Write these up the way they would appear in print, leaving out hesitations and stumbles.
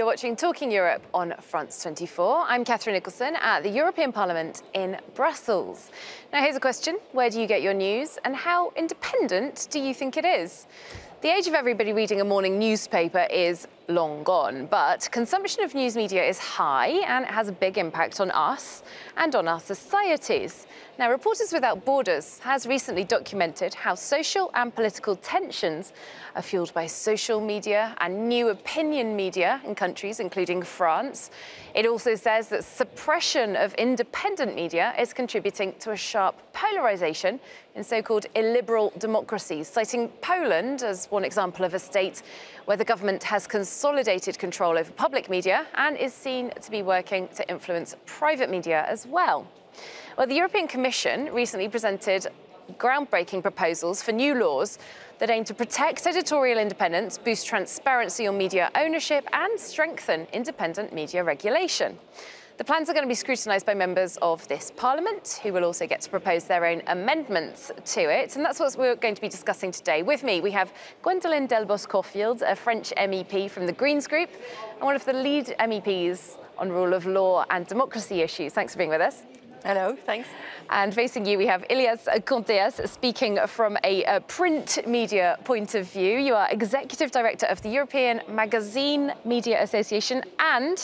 You're watching Talking Europe on France 24. I'm Catherine Nicholson at the European Parliament in Brussels. Now here's a question. Where do you get your news and how independent do you think it is? The age of everybody reading a morning newspaper is long gone, but consumption of news media is high and it has a big impact on us and on our societies. Now, Reporters Without Borders has recently documented how social and political tensions are fueled by social media and new opinion media in countries including France. It also says that suppression of independent media is contributing to a sharp polarization in so-called illiberal democracies, citing Poland as one example of a state where the government has consolidated control over public media and is seen to be working to influence private media as well. Well, the European Commission recently presented groundbreaking proposals for new laws that aim to protect editorial independence, boost transparency on media ownership, and strengthen independent media regulation. The plans are going to be scrutinised by members of this Parliament, who will also get to propose their own amendments to it. And that's what we're going to be discussing today. With me, we have Gwendoline Delbos-Corfield, a French MEP from the Greens Group, and one of the lead MEPs on rule of law and democracy issues. Thanks for being with us. Hello, thanks. And facing you, we have Ilias Konteas, speaking from a print media point of view. You are Executive Director of the European Magazine Media Association and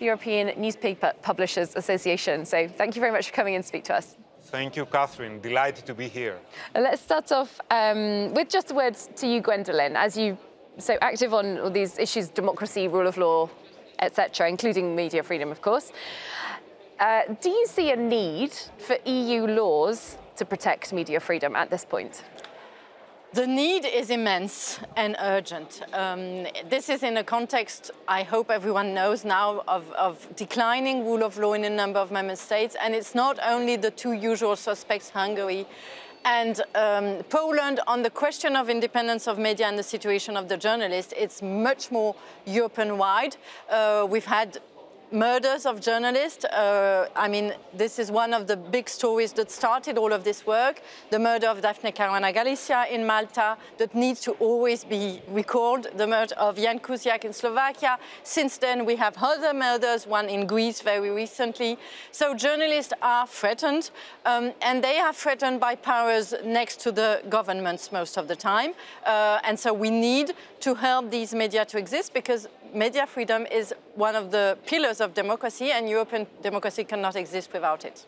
the European Newspaper Publishers Association. So thank you very much for coming and speak to us. Thank you, Catherine. Delighted to be here. Let's start off with just a word to you, Gwendoline, as you so active on all these issues, democracy, rule of law, etc., including media freedom, of course. Do you see a need for EU laws to protect media freedom at this point? The need is immense and urgent. This is in a context, I hope everyone knows now, of declining rule of law in a number of member states. And it's not only the two usual suspects, Hungary and Poland. On the question of independence of media and the situation of the journalists, it's much more European-wide. We've had murders of journalists. I mean, this is one of the big stories that started all of this work. The murder of Daphne Caruana Galizia in Malta that needs to always be recalled. The murder of Jan Kuciak in Slovakia. Since then, we have other murders, one in Greece very recently. So journalists are threatened, and they are threatened by powers next to the governments most of the time. And so we need to help these media to exist, because media freedom is one of the pillars of democracy, and European democracy cannot exist without it.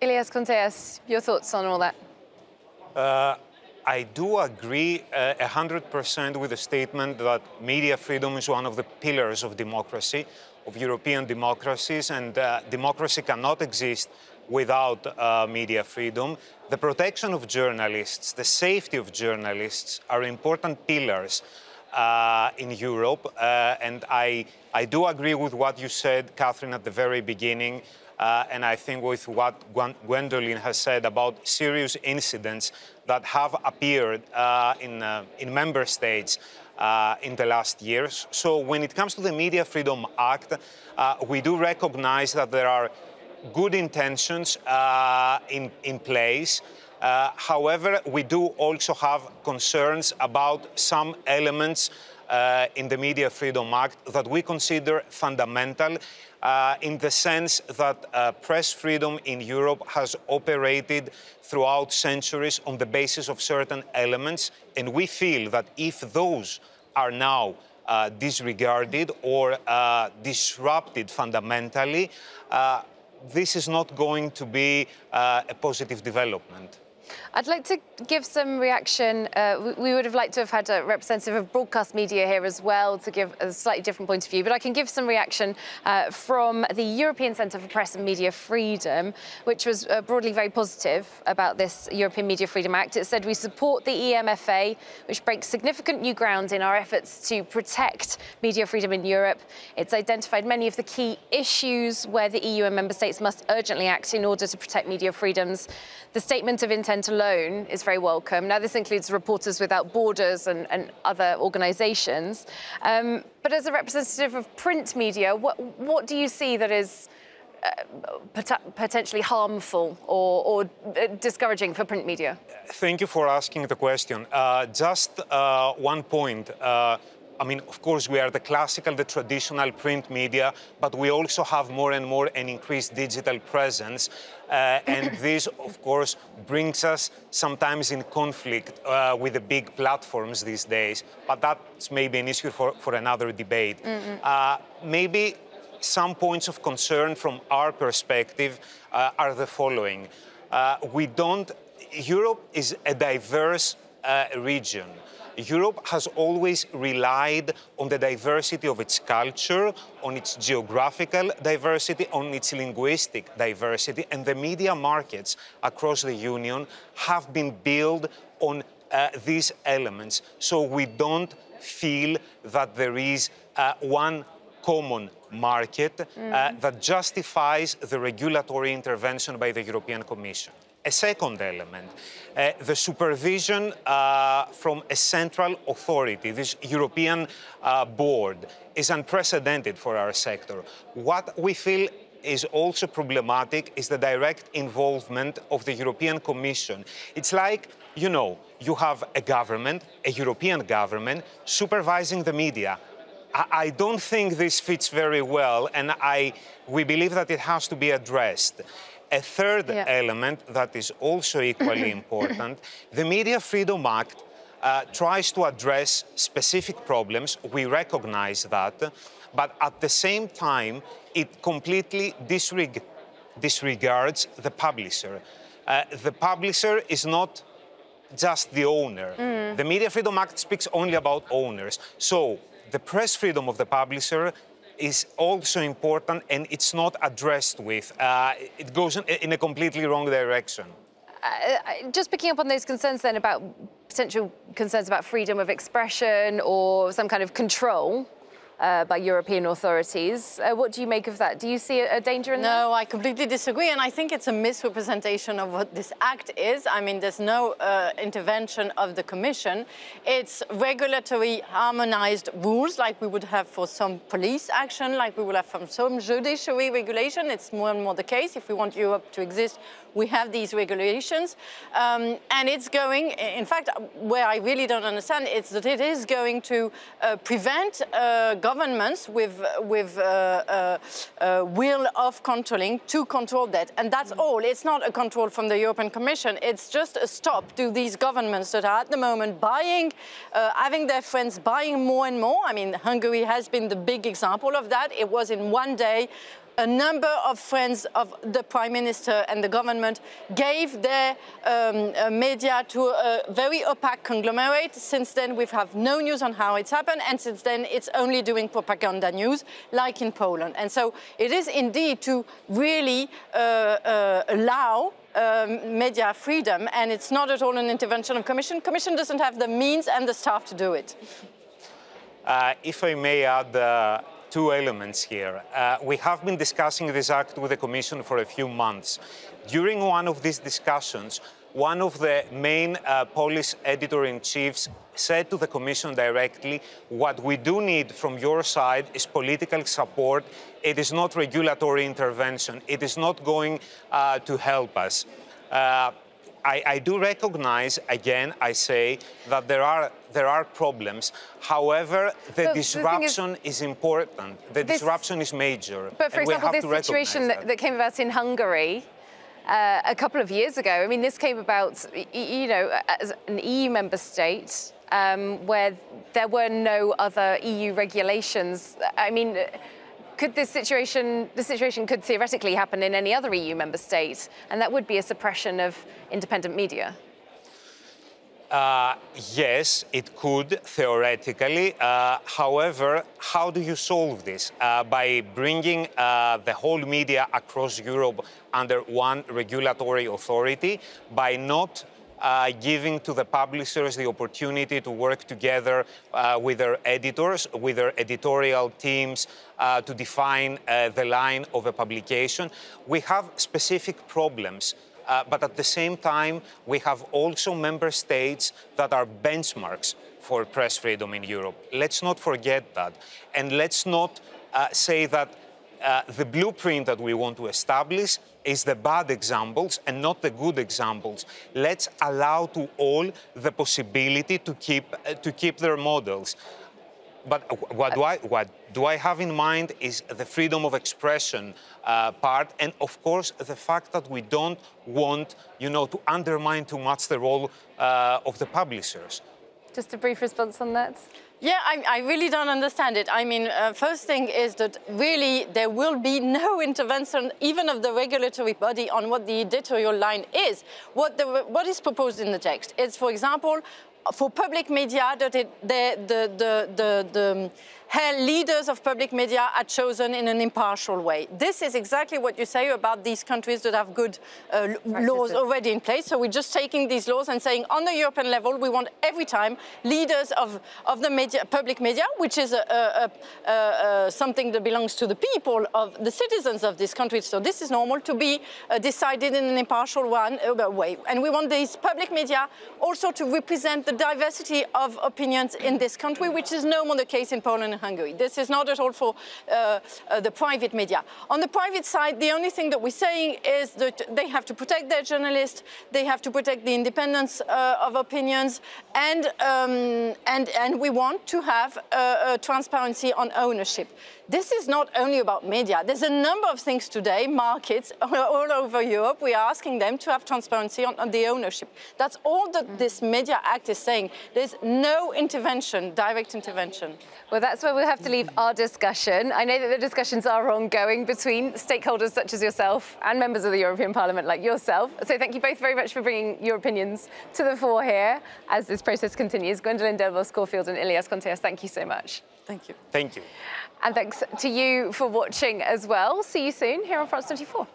Ilias Konteas, your thoughts on all that? I do agree 100% with the statement that media freedom is one of the pillars of democracy, of European democracies, and democracy cannot exist without media freedom. The protection of journalists, the safety of journalists are important pillars in Europe, and I do agree with what you said, Catherine, at the very beginning, and I think with what Gwendoline has said about serious incidents that have appeared in member states in the last years. So when it comes to the Media Freedom Act, we do recognize that there are good intentions in place. However, we do also have concerns about some elements in the Media Freedom Act that we consider fundamental, in the sense that press freedom in Europe has operated throughout centuries on the basis of certain elements, and we feel that if those are now disregarded or disrupted fundamentally, this is not going to be a positive development. I'd like to give some reaction. We would have liked to have had a representative of broadcast media here as well to give a slightly different point of view, but I can give some reaction from the European Center for Press and Media Freedom, which was broadly very positive about this European Media Freedom Act. It said, "We support the EMFA, which breaks significant new ground in our efforts to protect media freedom in Europe. It's identified many of the key issues where the EU and member states must urgently act in order to protect media freedoms. The statement of intent alone is very welcome." Now, this includes Reporters Without Borders and other organisations. But as a representative of print media, what do you see that is potentially harmful or discouraging for print media? Thank you for asking the question. Just one point. I mean, of course, we are the classical, the traditional print media, but we also have more and more an increased digital presence. And this, of course, brings us sometimes in conflict with the big platforms these days. But that's maybe an issue for another debate. Mm-hmm. Maybe some points of concern from our perspective are the following. Europe is a diverse region. Europe has always relied on the diversity of its culture, on its geographical diversity, on its linguistic diversity, and the media markets across the Union have been built on these elements. So we don't feel that there is one common market that justifies the regulatory intervention by the European Commission. A second element, the supervision from a central authority, this European board, is unprecedented for our sector. What we feel is also problematic is the direct involvement of the European Commission. It's like, you know, you have a government, a European government, supervising the media. I don't think this fits very well, and we believe that it has to be addressed. A third element that is also equally important, the Media Freedom Act tries to address specific problems. We recognize that, but at the same time, it completely disregards the publisher. The publisher is not just the owner. Mm. The Media Freedom Act speaks only about owners. So the press freedom of the publisher is also important, and it's not addressed with. It goes in a completely wrong direction. Just picking up on those concerns then about potential concerns about freedom of expression or some kind of control by European authorities. What do you make of that? Do you see a danger in that? No, I completely disagree, and I think it's a misrepresentation of what this act is. I mean, there's no intervention of the Commission. It's regulatory harmonized rules, like we would have for some police action, like we would have from some judiciary regulation. It's more and more the case. If we want Europe to exist, we have these regulations. And it's going, in fact, where I really don't understand, it's that it is going to prevent governments with will of controlling to control that. And that's all. It's not a control from the European Commission. It's just a stop to these governments that are at the moment buying, having their friends buying more and more. I mean, Hungary has been the big example of that. It was in one day a number of friends of the Prime Minister and the government gave their media to a very opaque conglomerate. Since then, we have no news on how it's happened, and since then, it's only doing propaganda news, like in Poland. And so it is indeed to really allow media freedom, and it's not at all an intervention of Commission. Commission doesn't have the means and the staff to do it. If I may add, two elements here. We have been discussing this act with the Commission for a few months. During one of these discussions, one of the main Polish editor-in-chiefs said to the Commission directly, what we do need from your side is political support. It is not regulatory intervention. It is not going to help us. I do recognize, again, I say, that there are problems. However, the disruption is important. The disruption is major. But for example, this situation that came about in Hungary a couple of years ago, I mean, this came about, you know, as an EU member state where there were no other EU regulations. I mean, could this situation could theoretically happen in any other EU member state, and that would be a suppression of independent media? Yes, it could, theoretically. However, how do you solve this? By bringing the whole media across Europe under one regulatory authority, by not giving to the publishers the opportunity to work together with their editors, with their editorial teams to define the line of a publication. We have specific problems, but at the same time, we have also member states that are benchmarks for press freedom in Europe. Let's not forget that. And let's not say that the blueprint that we want to establish is the bad examples and not the good examples. Let's allow to all the possibility to keep their models. But what do I have in mind is the freedom of expression part, and of course the fact that we don't want, you know, to undermine too much the role of the publishers. Just a brief response on that. Yeah, I really don't understand it. I mean, first thing is that really there will be no intervention even of the regulatory body on what the editorial line is. What is proposed in the text is, for example, for public media, that the leaders of public media are chosen in an impartial way. This is exactly what you say about these countries that have good laws already in place. So we're just taking these laws and saying, on the European level, we want every time leaders of the media, public media, which is something that belongs to the people, of the citizens of this country. So this is normal to be decided in an impartial way. And we want these public media also to represent the diversity of opinions in this country, which is no more the case in Poland and Hungary. This is not at all for the private media. On the private side, the only thing that we're saying is that they have to protect their journalists, they have to protect the independence of opinions, and we want to have transparency on ownership. This is not only about media. There's a number of things today, markets all over Europe, we are asking them to have transparency on the ownership. That's all that this Media Act is saying. There's no intervention, direct intervention. Well, that's where we'll have to leave our discussion. I know that the discussions are ongoing between stakeholders such as yourself and members of the European Parliament like yourself. So thank you both very much for bringing your opinions to the fore here as this process continues. Gwendoline Delbos-Corfield and Ilias Konteas, thank you so much. Thank you. Thank you. And thanks to you for watching as well. See you soon here on France 24.